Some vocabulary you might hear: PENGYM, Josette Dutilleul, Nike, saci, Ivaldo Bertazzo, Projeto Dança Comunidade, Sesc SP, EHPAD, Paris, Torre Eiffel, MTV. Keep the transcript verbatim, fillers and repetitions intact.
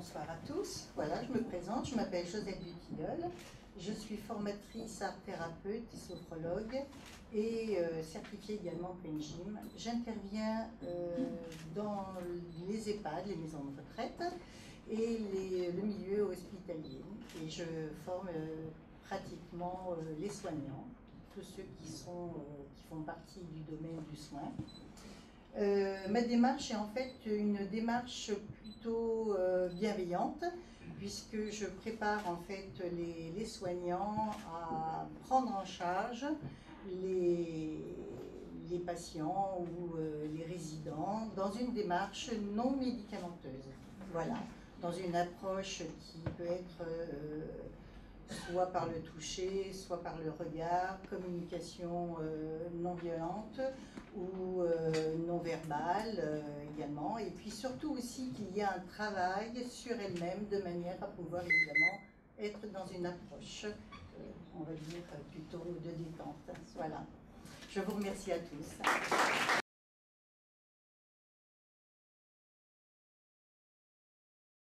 bonsoir à tous. Voilà, je me présente, je m'appelle Josette Dutilleul. Je suis formatrice, art thérapeute, sophrologue et euh, certifiée également PENGYM. J'interviens euh, dans les EHPAD, les maisons de retraite et les, le milieu hospitalier. Et je forme euh, pratiquement euh, les soignants, tous ceux qui, sont, euh, qui font partie du domaine du soin. Euh, ma démarche est en fait une démarche plutôt euh, bienveillante, puisque je prépare en fait les, les soignants à prendre en charge les, les patients ou euh, les résidents dans une démarche non médicamenteuse. Voilà, dans une approche qui peut être euh, soit par le toucher, soit par le regard, communication euh, non violente ou euh, non verbale euh, également. Et puis surtout aussi qu'il y a un travail sur elle-même de manière à pouvoir évidemment être dans une approche, euh, on va dire, plutôt de détente. Voilà. Je vous remercie à tous.